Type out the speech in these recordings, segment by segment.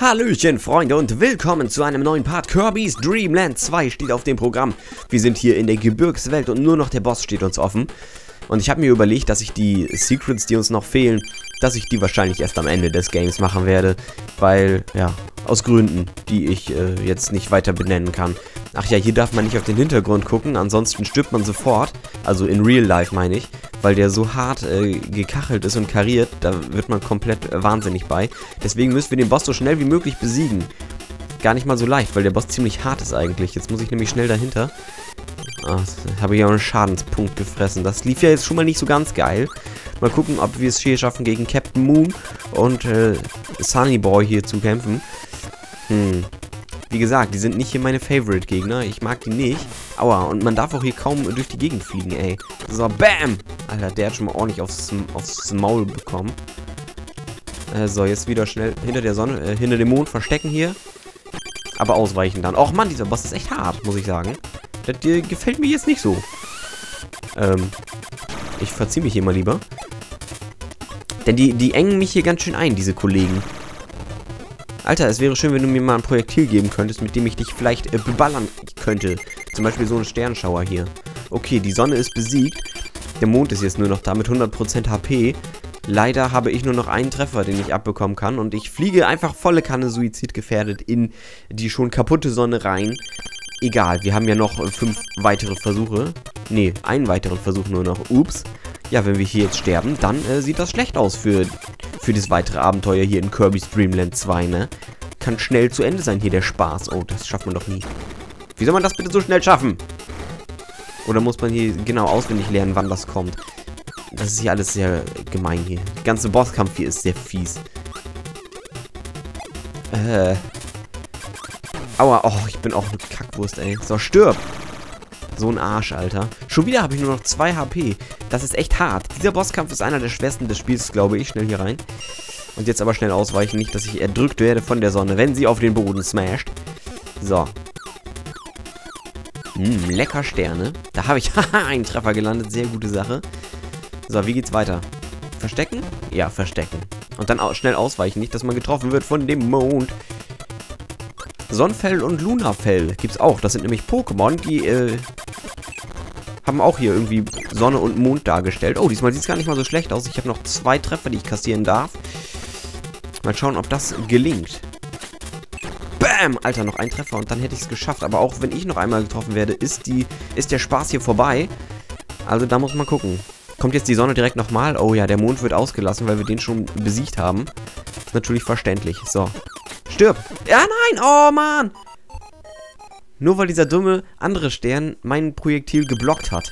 Hallöchen Freunde und willkommen zu einem neuen Part. Kirby's Dreamland 2 steht auf dem Programm. Wir sind hier in der Gebirgswelt und nur noch der Boss steht uns offen. Und ich habe mir überlegt, dass ich die Secrets, die uns noch fehlen, dass ich die wahrscheinlich erst am Ende des Games machen werde. Weil, ja, aus Gründen, die ich jetzt nicht weiter benennen kann. Ach ja, hier darf man nicht auf den Hintergrund gucken, ansonsten stirbt man sofort. Also in Real Life meine ich, weil der so hart gekachelt ist und kariert, da wird man komplett wahnsinnig bei. Deswegen müssen wir den Boss so schnell wie möglich besiegen. Gar nicht mal so leicht, weil der Boss ziemlich hart ist eigentlich. Jetzt muss ich nämlich schnell dahinter. Ach, habe ich auch einen Schadenspunkt gefressen. Das lief ja jetzt schon mal nicht so ganz geil. Mal gucken, ob wir es hier schaffen, gegen Captain Moon und Sunny Boy hier zu kämpfen. Wie gesagt, die sind nicht hier meine Favorite-Gegner. Ich mag die nicht. Aua, und man darf auch hier kaum durch die Gegend fliegen, ey. So, bam! Alter, der hat schon mal ordentlich aufs Maul bekommen. So, jetzt wieder schnell hinter der Sonne, hinter dem Mond verstecken hier. Aber ausweichen dann. Och, Mann, dieser Boss ist echt hart, muss ich sagen. Das gefällt mir jetzt nicht so. Ich verziehe mich hier mal lieber. Denn die engen mich hier ganz schön ein, diese Kollegen. Alter, es wäre schön, wenn du mir mal ein Projektil geben könntest, mit dem ich dich vielleicht beballern könnte. Zum Beispiel so ein Sternschauer hier. Okay, die Sonne ist besiegt. Der Mond ist jetzt nur noch da mit 100% HP. Leider habe ich nur noch einen Treffer, den ich abbekommen kann. Und ich fliege einfach volle Kanne suizidgefährdet in die schon kaputte Sonne rein. Egal, wir haben ja noch 5 weitere Versuche. Ne, einen weiteren Versuch nur noch. Ups. Ja, wenn wir hier jetzt sterben, dann sieht das schlecht aus für das weitere Abenteuer hier in Kirby's Dreamland 2, ne? Kann schnell zu Ende sein hier der Spaß. Oh, das schafft man doch nie. Wie soll man das bitte so schnell schaffen? Oder muss man hier genau auswendig lernen, wann das kommt? Das ist hier alles sehr gemein hier. Der ganze Bosskampf hier ist sehr fies. Aua, oh, ich bin auch eine Kackwurst, ey. So, stirb! So ein Arsch, Alter. Schon wieder habe ich nur noch 2 HP. Das ist echt hart. Dieser Bosskampf ist einer der schwersten des Spiels, glaube ich. Schnell hier rein. Und jetzt aber schnell ausweichen. Nicht, dass ich erdrückt werde von der Sonne, wenn sie auf den Boden smasht. So. Lecker Sterne. Da habe ich einen Treffer gelandet. Sehr gute Sache. So, wie geht's weiter? Verstecken? Ja, verstecken. Und dann schnell ausweichen. Nicht, dass man getroffen wird von dem Mond. Sonnfell und Lunafell gibt's auch. Das sind nämlich Pokémon, die haben auch hier irgendwie Sonne und Mond dargestellt. Oh, diesmal sieht es gar nicht mal so schlecht aus. Ich habe noch 2 Treffer, die ich kassieren darf. Mal schauen, ob das gelingt. Bam! Alter, noch ein Treffer und dann hätte ich es geschafft. Aber auch wenn ich noch einmal getroffen werde, ist der Spaß hier vorbei. Also da muss man gucken. Kommt jetzt die Sonne direkt nochmal? Oh ja, der Mond wird ausgelassen, weil wir den schon besiegt haben. Ist natürlich verständlich. So. Stirb! Ja, nein! Oh, Mann! Nur weil dieser dumme andere Stern mein Projektil geblockt hat.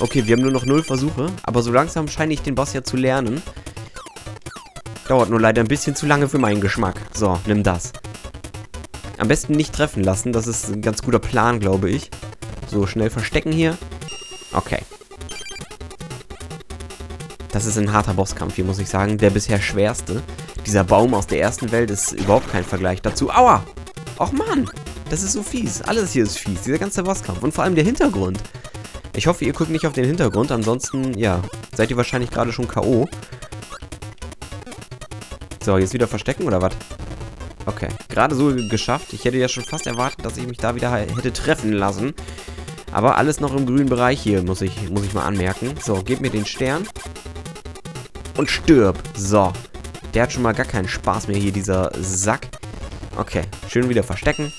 Okay, wir haben nur noch 0 Versuche. Aber so langsam scheine ich den Boss ja zu lernen. Dauert nur leider ein bisschen zu lange für meinen Geschmack. So, nimm das. Am besten nicht treffen lassen. Das ist ein ganz guter Plan, glaube ich. So, schnell verstecken hier. Okay. Das ist ein harter Bosskampf hier, muss ich sagen. Der bisher schwerste. Dieser Baum aus der ersten Welt ist überhaupt kein Vergleich dazu. Aua! Och, Mann! Das ist so fies. Alles hier ist fies. Dieser ganze Bosskampf. Und vor allem der Hintergrund. Ich hoffe, ihr guckt nicht auf den Hintergrund. Ansonsten, ja, seid ihr wahrscheinlich gerade schon K.O. So, jetzt wieder verstecken oder was? Okay. Gerade so geschafft. Ich hätte ja schon fast erwartet, dass ich mich da wieder hätte treffen lassen. Aber alles noch im grünen Bereich hier, muss ich mal anmerken. So, gebt mir den Stern. Und stirb. So. Der hat schon mal gar keinen Spaß mehr hier, dieser Sack. Okay. Schön wieder verstecken.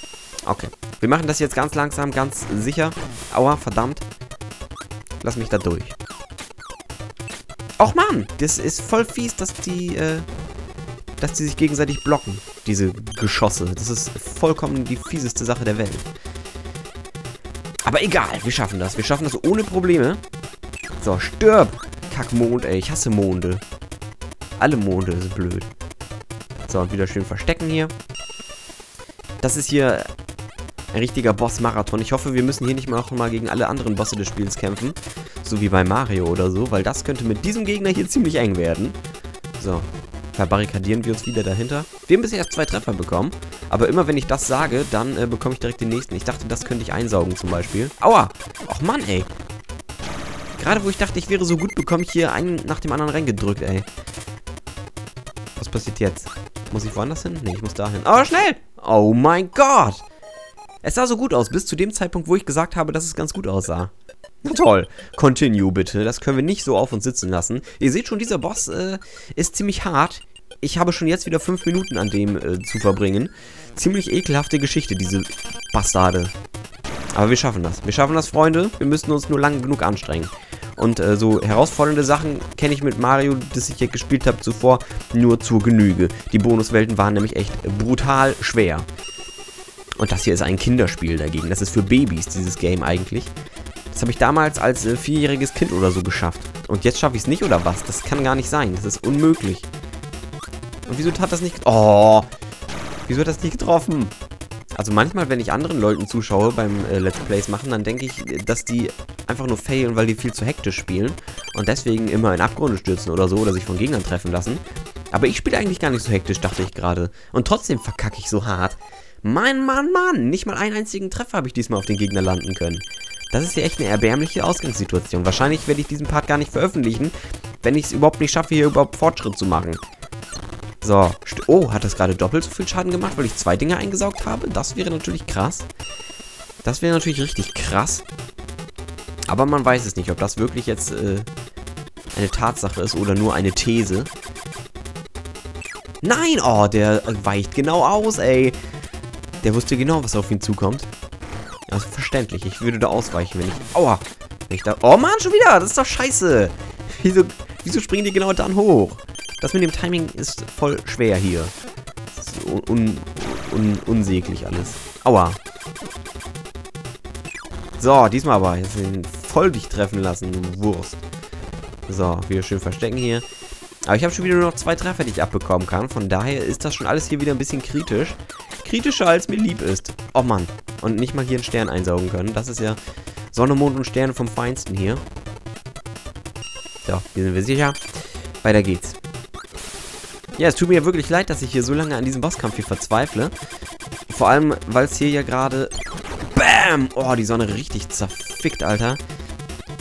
Okay, wir machen das jetzt ganz langsam, ganz sicher. Aua, verdammt. Lass mich da durch. Och, Mann, das ist voll fies, dass die sich gegenseitig blocken, diese Geschosse. Das ist vollkommen die fieseste Sache der Welt. Aber egal, wir schaffen das. Wir schaffen das ohne Probleme. So, stirb. Kackmond, ey, ich hasse Monde. Alle Monde sind blöd. So, und wieder schön verstecken hier. Das ist hier ein richtiger Boss-Marathon. Ich hoffe, wir müssen hier nicht mal nochmal gegen alle anderen Bosse des Spiels kämpfen. So wie bei Mario oder so, weil das könnte mit diesem Gegner hier ziemlich eng werden. So, verbarrikadieren wir uns wieder dahinter. Wir haben bisher erst 2 Treffer bekommen. Aber immer wenn ich das sage, dann bekomme ich direkt den nächsten. Ich dachte, das könnte ich einsaugen zum Beispiel. Aua! Och, Mann, ey! Gerade wo ich dachte, ich wäre so gut, bekomme ich hier einen nach dem anderen reingedrückt, ey. Was passiert jetzt? Muss ich woanders hin? Ne, ich muss da hin. Aber schnell! Oh mein Gott! Es sah so gut aus, bis zu dem Zeitpunkt, wo ich gesagt habe, dass es ganz gut aussah. Na toll. Continue bitte. Das können wir nicht so auf uns sitzen lassen. Ihr seht schon, dieser Boss ist ziemlich hart. Ich habe schon jetzt wieder 5 Minuten an dem zu verbringen. Ziemlich ekelhafte Geschichte, diese Bastarde. Aber wir schaffen das. Wir schaffen das, Freunde. Wir müssen uns nur lang genug anstrengen. Und so herausfordernde Sachen kenne ich mit Mario, das ich hier gespielt habe, zuvor nur zur Genüge. Die Bonuswelten waren nämlich echt brutal schwer. Und das hier ist ein Kinderspiel dagegen. Das ist für Babys, dieses Game eigentlich. Das habe ich damals als 4-jähriges Kind oder so geschafft. Und jetzt schaffe ich es nicht, oder was? Das kann gar nicht sein. Das ist unmöglich. Und wieso hat das nicht... Oh! Wieso hat das nicht getroffen? Also manchmal, wenn ich anderen Leuten zuschaue beim Let's Plays machen, dann denke ich, dass die einfach nur failen, weil die viel zu hektisch spielen und deswegen immer in Abgründe stürzen oder so oder sich von Gegnern treffen lassen. Aber ich spiele eigentlich gar nicht so hektisch, dachte ich gerade. Und trotzdem verkacke ich so hart. Mann! Nicht mal einen einzigen Treffer habe ich diesmal auf den Gegner landen können. Das ist ja echt eine erbärmliche Ausgangssituation. Wahrscheinlich werde ich diesen Part gar nicht veröffentlichen, wenn ich es überhaupt nicht schaffe, hier überhaupt Fortschritt zu machen. So, oh, hat das gerade doppelt so viel Schaden gemacht, weil ich 2 Dinger eingesaugt habe? Das wäre natürlich krass. Das wäre natürlich richtig krass. Aber man weiß es nicht, ob das wirklich jetzt eine Tatsache ist oder nur eine These. Nein, oh, der weicht genau aus, ey. Der wusste genau, was auf ihn zukommt. Also verständlich, ich würde da ausweichen, wenn ich... Aua! Wenn ich da, oh Mann, schon wieder, das ist doch scheiße. Wieso springen die genau dann hoch? Das mit dem Timing ist voll schwer hier. Das ist unsäglich alles. Aua. So, diesmal aber. Jetzt den voll dich treffen lassen, du Wurst. So, wieder schön verstecken hier. Aber ich habe schon wieder nur noch 2 Treffer, die ich abbekommen kann. Von daher ist das schon alles hier wieder ein bisschen kritisch. Kritischer, als mir lieb ist. Oh Mann. Und nicht mal hier einen Stern einsaugen können. Das ist ja Sonne, Mond und Sterne vom Feinsten hier. So, hier sind wir sicher. Weiter geht's. Ja, es tut mir ja wirklich leid, dass ich hier so lange an diesem Bosskampf hier verzweifle. Vor allem, weil es hier ja gerade... Bam! Oh, die Sonne richtig zerfickt, Alter.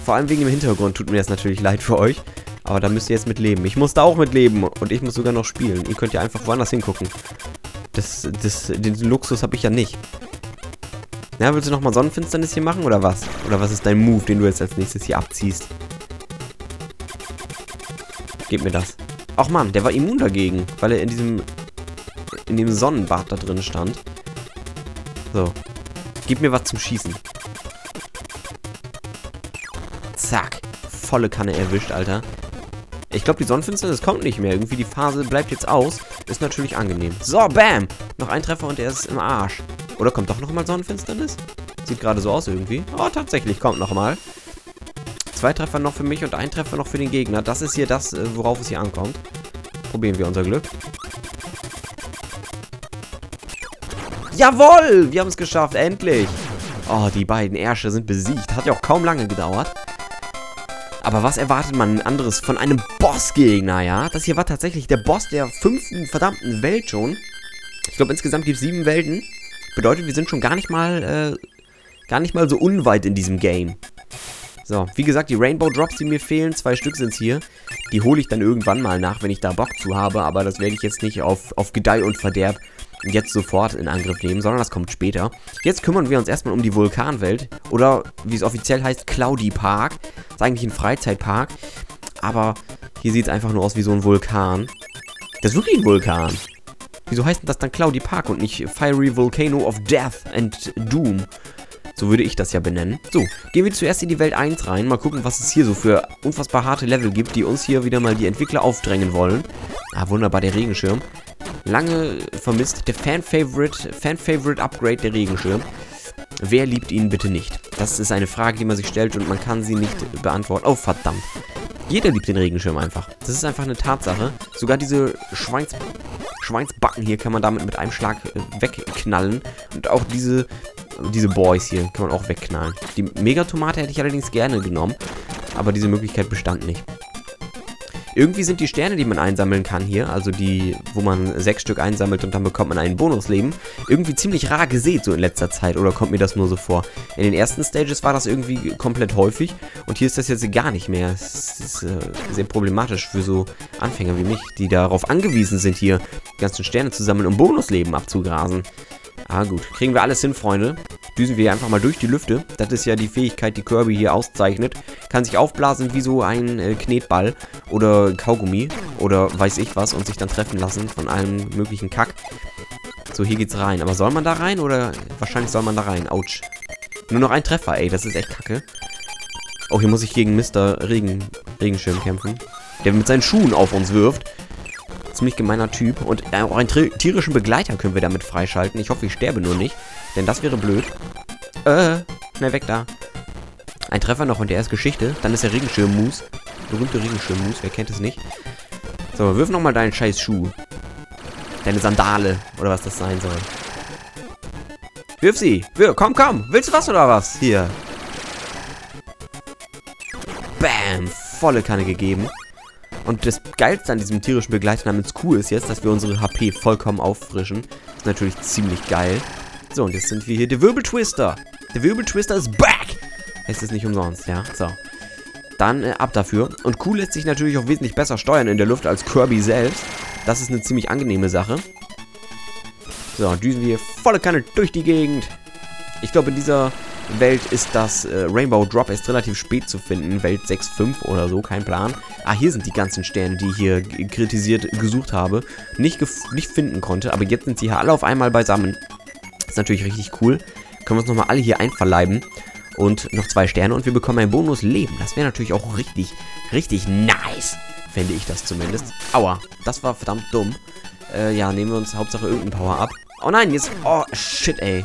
Vor allem wegen dem Hintergrund tut mir das natürlich leid für euch. Aber da müsst ihr jetzt mit leben. Ich muss da auch mit leben. Und ich muss sogar noch spielen. Ihr könnt ja einfach woanders hingucken. Den Luxus habe ich ja nicht. Na, willst du nochmal Sonnenfinsternis hier machen, oder was? Oder was ist dein Move, den du jetzt als nächstes hier abziehst? Gib mir das. Ach man, der war immun dagegen, weil er in dem Sonnenbad da drin stand. So. Gib mir was zum Schießen. Zack. Volle Kanne erwischt, Alter. Ich glaube, die Sonnenfinsternis kommt nicht mehr. Irgendwie die Phase bleibt jetzt aus. Ist natürlich angenehm. So, bam. Noch ein Treffer und er ist im Arsch. Oder kommt doch nochmal Sonnenfinsternis? Sieht gerade so aus irgendwie. Oh, tatsächlich, kommt nochmal. 2 Treffer noch für mich und 1 Treffer noch für den Gegner. Das ist hier das, worauf es hier ankommt. Probieren wir unser Glück. Jawohl! Wir haben es geschafft, endlich! Oh, die beiden Ärsche sind besiegt. Hat ja auch kaum lange gedauert. Aber was erwartet man anderes von einem Bossgegner, ja? Das hier war tatsächlich der Boss der 5. verdammten Welt schon. Ich glaube, insgesamt gibt es 7 Welten. Bedeutet, wir sind schon gar nicht mal so unweit in diesem Game. So, wie gesagt, die Rainbow Drops, die mir fehlen, 2 Stück sind es hier. Die hole ich dann irgendwann mal nach, wenn ich da Bock zu habe, aber das werde ich jetzt nicht auf Gedeih und Verderb jetzt sofort in Angriff nehmen, sondern das kommt später. Jetzt kümmern wir uns erstmal um die Vulkanwelt, oder wie es offiziell heißt, Cloudy Park. Das ist eigentlich ein Freizeitpark, aber hier sieht es einfach nur aus wie so ein Vulkan. Das ist wirklich ein Vulkan. Wieso heißt denn das dann Cloudy Park und nicht Fiery Volcano of Death and Doom? So würde ich das ja benennen. So, gehen wir zuerst in die Welt 1 rein. Mal gucken, was es hier so für unfassbar harte Level gibt, die uns hier wieder mal die Entwickler aufdrängen wollen. Ah, wunderbar, der Regenschirm. Lange vermisst. Der Fan-Favorite-Upgrade, der Regenschirm. Wer liebt ihn bitte nicht? Das ist eine Frage, die man sich stellt und man kann sie nicht beantworten. Oh, verdammt. Jeder liebt den Regenschirm einfach. Das ist einfach eine Tatsache. Sogar diese Schweinsbacken hier kann man damit mit einem Schlag wegknallen. Und auch diese Boys hier kann man auch wegknallen. Die Megatomate hätte ich allerdings gerne genommen, aber diese Möglichkeit bestand nicht. Irgendwie sind die Sterne, die man einsammeln kann hier, also die, wo man 6 Stück einsammelt und dann bekommt man einen Bonusleben, irgendwie ziemlich rar gesät so in letzter Zeit, oder kommt mir das nur so vor? In den ersten Stages war das irgendwie komplett häufig und hier ist das jetzt gar nicht mehr. Es ist sehr problematisch für so Anfänger wie mich, die darauf angewiesen sind, hier die ganzen Sterne zu sammeln, um Bonusleben abzugrasen. Ah gut, kriegen wir alles hin, Freunde. Düsen wir hier einfach mal durch die Lüfte. Das ist ja die Fähigkeit, die Kirby hier auszeichnet. Kann sich aufblasen wie so ein Knetball oder Kaugummi oder weiß ich was und sich dann treffen lassen von allem möglichen Kack. So, hier geht's rein. Aber soll man da rein oder? Wahrscheinlich soll man da rein. Autsch. Nur noch ein Treffer, ey. Das ist echt kacke. Oh, hier muss ich gegen Mr. Regenschirm kämpfen, der mit seinen Schuhen auf uns wirft. Ziemlich gemeiner Typ. Und auch einen tierischen Begleiter können wir damit freischalten. Ich hoffe, ich sterbe nur nicht, denn das wäre blöd. Schnell weg da. Ein Treffer noch und der ist Geschichte. Dann ist der Regenschirm-Moose. Berühmte Regenschirm-Moose, wer kennt es nicht? So, wirf nochmal deinen scheiß Schuh. Deine Sandale, oder was das sein soll. Wirf sie! Komm! Willst du was oder was? Hier. Bam! Volle Kanne gegeben. Und das Geilste an diesem tierischen Begleiter namens Kuh ist jetzt, dass wir unsere HP vollkommen auffrischen. Das ist natürlich ziemlich geil. So, und jetzt sind wir hier. Der Wirbeltwister. Der Wirbeltwister ist back. Es ist nicht umsonst, ja. So. Dann ab dafür. Und Kuh lässt sich natürlich auch wesentlich besser steuern in der Luft als Kirby selbst. Das ist eine ziemlich angenehme Sache. So, düsen wir hier volle Kanne durch die Gegend. Ich glaube, in dieser Welt ist das Rainbow Drop erst relativ spät zu finden. Welt 6.5 oder so, kein Plan. Ah, hier sind die ganzen Sterne, die ich hier kritisiert gesucht habe. Nicht finden konnte, aber jetzt sind sie hier alle auf einmal beisammen. Ist natürlich richtig cool. Können wir uns nochmal alle hier einverleiben. Und noch 2 Sterne und wir bekommen ein Bonusleben. Das wäre natürlich auch richtig, richtig nice. Fände ich das zumindest. Aua, das war verdammt dumm. Ja, nehmen wir uns Hauptsache irgendein Power-Up. Oh nein, jetzt... Oh, shit, ey.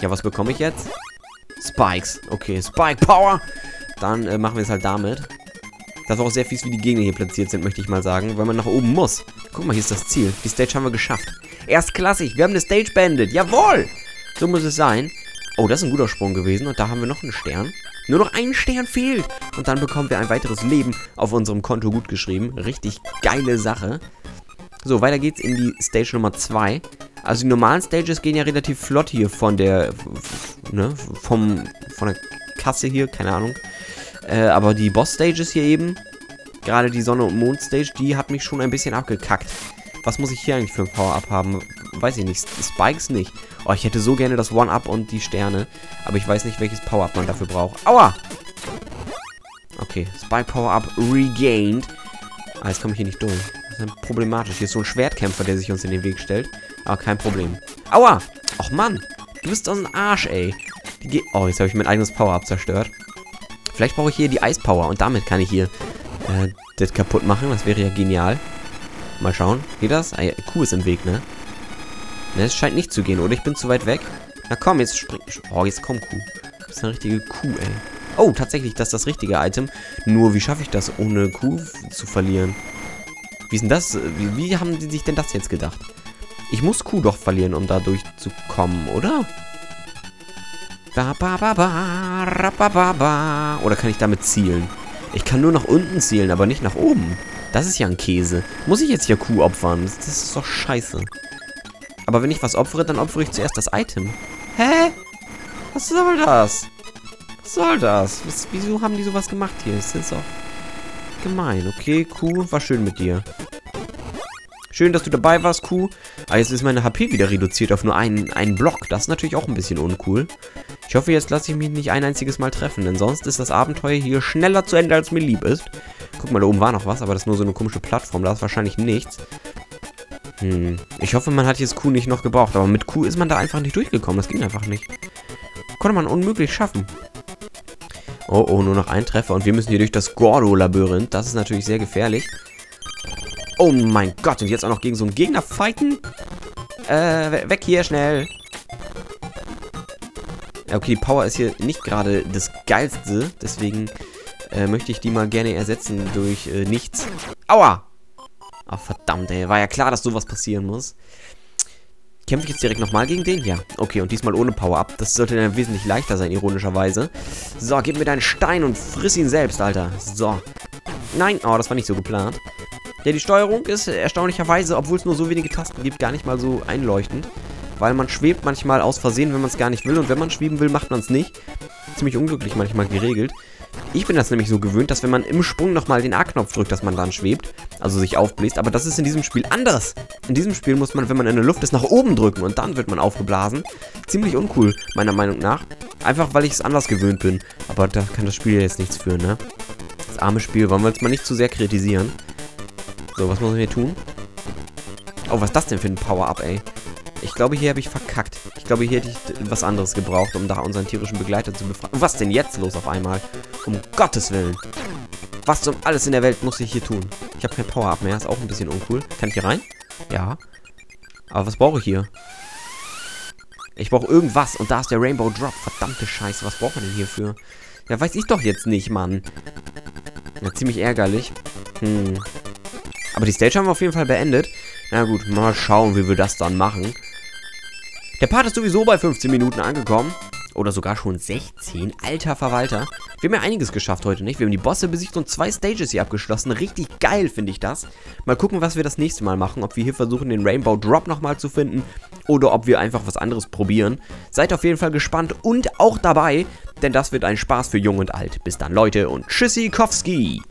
Ja, was bekomme ich jetzt? Spikes. Okay, Spike Power. Dann machen wir es halt damit. Das war auch sehr fies, wie die Gegner hier platziert sind, möchte ich mal sagen. Weil man nach oben muss. Guck mal, hier ist das Ziel. Die Stage haben wir geschafft. Erstklassig. Wir haben eine Stage beendet. Jawohl. So muss es sein. Oh, das ist ein guter Sprung gewesen. Und da haben wir noch einen Stern. Nur noch ein Stern fehlt. Und dann bekommen wir ein weiteres Leben auf unserem Konto gut geschrieben. Richtig geile Sache. So, weiter geht's in die Stage Nummer 2. Also die normalen Stages gehen ja relativ flott hier von der, ne, von der Kasse hier, keine Ahnung. Aber die Boss-Stages hier eben, gerade die Sonne- und Mond-Stage, die hat mich schon ein bisschen abgekackt. Was muss ich hier eigentlich für ein Power-Up haben? Weiß ich nicht, Spikes nicht. Oh, ich hätte so gerne das One-Up und die Sterne, aber ich weiß nicht, welches Power-Up man dafür braucht. Aua! Okay, Spike-Power-Up regained. Ah, jetzt komme ich hier nicht durch. Das ist problematisch. Hier ist so ein Schwertkämpfer, der sich uns in den Weg stellt. Ah, kein Problem. Aua! Och Mann! Du bist doch ein Arsch, ey. Oh, jetzt habe ich mein eigenes Power-Up zerstört. Vielleicht brauche ich hier die Eispower und damit kann ich hier das kaputt machen. Das wäre ja genial. Mal schauen. Geht das? Ah, ja, Kuh ist im Weg, ne? Ne, es scheint nicht zu gehen, oder? Ich bin zu weit weg. Na komm, jetzt spring. Oh, jetzt komm, Kuh. Das ist eine richtige Kuh, ey. Oh, tatsächlich, das ist das richtige Item. Nur, wie schaffe ich das, ohne Kuh zu verlieren? Wie ist denn das? Wie haben die sich denn das jetzt gedacht? Ich muss Kuh doch verlieren, um da durchzukommen, oder? Oder kann ich damit zielen? Ich kann nur nach unten zielen, aber nicht nach oben. Das ist ja ein Käse. Muss ich jetzt hier Kuh opfern? Das ist doch scheiße. Aber wenn ich was opfere, dann opfere ich zuerst das Item. Hä? Was soll das? Was soll das? Wieso haben die sowas gemacht hier? Das ist doch gemein. Okay, Kuh, war schön mit dir. Schön, dass du dabei warst, Kuh. Ah, jetzt ist meine HP wieder reduziert auf nur einen Block. Das ist natürlich auch ein bisschen uncool. Ich hoffe, jetzt lasse ich mich nicht ein einziges Mal treffen, denn sonst ist das Abenteuer hier schneller zu Ende, als mir lieb ist. Guck mal, da oben war noch was, aber das ist nur so eine komische Plattform. Da ist wahrscheinlich nichts. Ich hoffe, man hat jetzt Kuh nicht noch gebraucht, aber mit Kuh ist man da einfach nicht durchgekommen. Das ging einfach nicht. Konnte man unmöglich schaffen. Oh, nur noch ein Treffer und wir müssen hier durch das Gordo-Labyrinth. Das ist natürlich sehr gefährlich. Oh mein Gott, und jetzt auch noch gegen so einen Gegner fighten? Weg hier, schnell. Okay, die Power ist hier nicht gerade das Geilste. Deswegen möchte ich die mal gerne ersetzen durch nichts. Aua! Ach, verdammt, ey. War ja klar, dass sowas passieren muss. Kämpfe ich jetzt direkt nochmal gegen den? Ja. Okay, und diesmal ohne Power-Up. Das sollte dann wesentlich leichter sein, ironischerweise. So, gib mir deinen Stein und friss ihn selbst, Alter. So. Nein, oh, das war nicht so geplant. Ja, die Steuerung ist erstaunlicherweise, obwohl es nur so wenige Tasten gibt, gar nicht mal so einleuchtend. Weil man schwebt manchmal aus Versehen, wenn man es gar nicht will. Und wenn man schweben will, macht man es nicht. Ziemlich unglücklich manchmal geregelt. Ich bin das nämlich so gewöhnt, dass wenn man im Sprung nochmal den A-Knopf drückt, dass man dann schwebt. Also sich aufbläst. Aber das ist in diesem Spiel anders. In diesem Spiel muss man, wenn man in der Luft ist, nach oben drücken. Und dann wird man aufgeblasen. Ziemlich uncool, meiner Meinung nach. Einfach, weil ich es anders gewöhnt bin. Aber da kann das Spiel ja jetzt nichts für, ne? Das arme Spiel, wollen wir jetzt mal nicht zu sehr kritisieren. So, was muss ich hier tun? Oh, was ist das denn für ein Power-Up, ey? Ich glaube, hier habe ich verkackt. Ich glaube, hier hätte ich was anderes gebraucht, um da unseren tierischen Begleiter zu befreien. Was denn jetzt los auf einmal? Um Gottes Willen. Was um alles in der Welt muss ich hier tun? Ich habe kein Power-Up mehr. Ist auch ein bisschen uncool. Kann ich hier rein? Ja. Aber was brauche ich hier? Ich brauche irgendwas. Und da ist der Rainbow Drop. Verdammte Scheiße. Was braucht man denn hierfür? Ja, weiß ich doch jetzt nicht, Mann. Ja, ziemlich ärgerlich. Hm. Aber die Stage haben wir auf jeden Fall beendet. Na gut, mal schauen, wie wir das dann machen. Der Part ist sowieso bei 15 Minuten angekommen. Oder sogar schon 16. Alter Verwalter. Wir haben ja einiges geschafft heute, nicht? Wir haben die Bosse besiegt und 2 Stages hier abgeschlossen. Richtig geil, finde ich das. Mal gucken, was wir das nächste Mal machen. Ob wir hier versuchen, den Rainbow Drop nochmal zu finden. Oder ob wir einfach was anderes probieren. Seid auf jeden Fall gespannt und auch dabei. Denn das wird ein Spaß für Jung und Alt. Bis dann, Leute. Und Tschüssikowski.